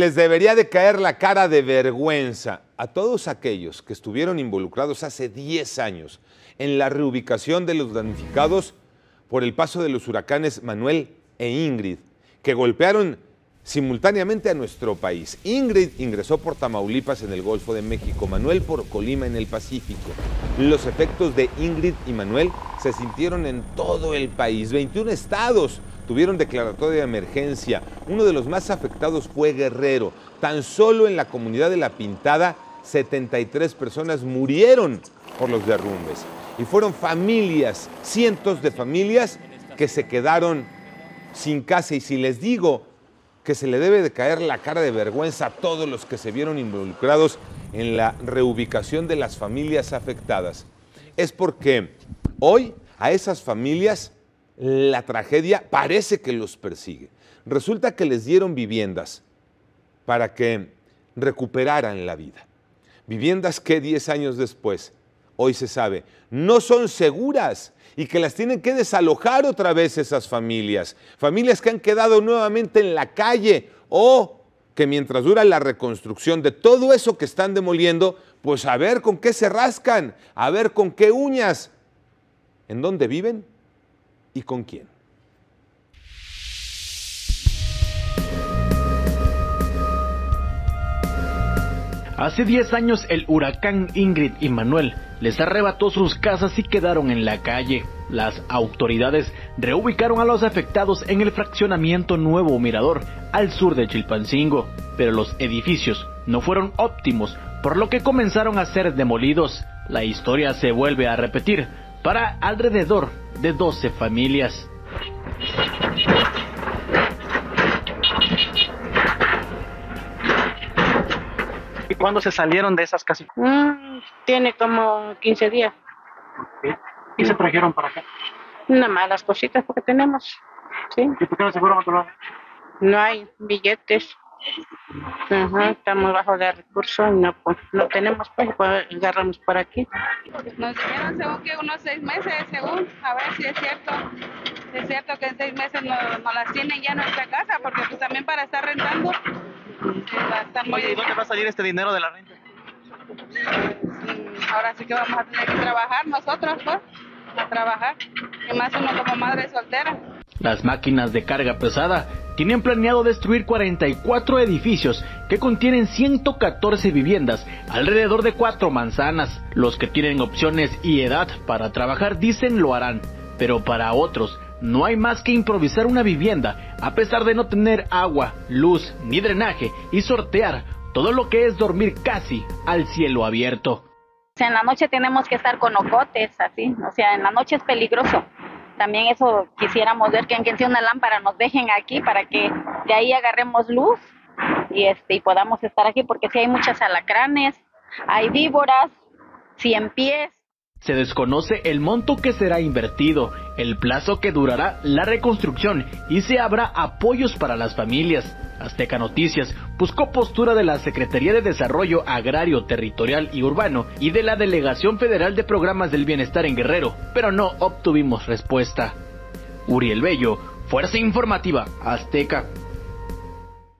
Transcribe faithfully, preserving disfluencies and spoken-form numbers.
les debería de caer la cara de vergüenza a todos aquellos que estuvieron involucrados hace diez años en la reubicación de los damnificados por el paso de los huracanes Manuel e Ingrid, que golpearon simultáneamente a nuestro país. Ingrid ingresó por Tamaulipas en el Golfo de México, Manuel por Colima en el Pacífico. Los efectos de Ingrid y Manuel se sintieron en todo el país. veintiún estados tuvieron declaratoria de emergencia. Uno de los más afectados fue Guerrero. Tan solo en la comunidad de La Pintada, setenta y tres personas murieron por los derrumbes. Y fueron familias, cientos de familias que se quedaron sin casa. Y si les digo que se le debe de caer la cara de vergüenza a todos los que se vieron involucrados en la reubicación de las familias afectadas, es porque hoy a esas familias la tragedia parece que los persigue. Resulta que les dieron viviendas para que recuperaran la vida. Viviendas que diez años después, hoy se sabe, no son seguras y que las tienen que desalojar otra vez esas familias. Familias que han quedado nuevamente en la calle o que mientras dura la reconstrucción de todo eso que están demoliendo, pues a ver con qué se rascan, a ver con qué uñas, en dónde viven y con quién. Hace diez años el huracán Ingrid y Manuel les arrebató sus casas y quedaron en la calle. Las autoridades reubicaron a los afectados en el fraccionamiento Nuevo Mirador, al sur de Chilpancingo, pero los edificios no fueron óptimos, por lo que comenzaron a ser demolidos. La historia se vuelve a repetir para alrededor de doce familias. ¿Y cuándo se salieron de esas casas? Mm, tiene como quince días. Okay. ¿Y se trajeron para acá? Nada más las cositas porque tenemos. ¿Sí? ¿Y por qué no se fueron a otro lado? No hay billetes. Ajá, estamos bajo de recursos, no, pues, no tenemos, pues, pues agarramos por aquí. Nos dijeron según que unos seis meses, según, a ver si es cierto. Es cierto que en seis meses nos no las tienen ya en nuestra casa, porque pues también para estar rentando. Oye, ¿y dónde va a salir este dinero de la renta? Ahora sí que vamos a tener que trabajar nosotros, pues, a trabajar, y más uno como madre soltera. Las máquinas de carga pesada tienen planeado destruir cuarenta y cuatro edificios que contienen ciento catorce viviendas, alrededor de cuatro manzanas. Los que tienen opciones y edad para trabajar dicen lo harán, pero para otros no hay más que improvisar una vivienda, a pesar de no tener agua, luz ni drenaje, y sortear todo lo que es dormir casi al cielo abierto. En la noche tenemos que estar con ocotes, así, o sea, en la noche es peligroso. También eso quisiéramos ver, que aunque sea una lámpara nos dejen aquí para que de ahí agarremos luz y, este, y podamos estar aquí, porque sí hay muchas alacranes, hay víboras, cien pies. Se desconoce el monto que será invertido, el plazo que durará la reconstrucción y si habrá apoyos para las familias. Azteca Noticias buscó postura de la Secretaría de Desarrollo Agrario, Territorial y Urbano y de la Delegación Federal de Programas del Bienestar en Guerrero, pero no obtuvimos respuesta. Uriel Bello, Fuerza Informativa, Azteca.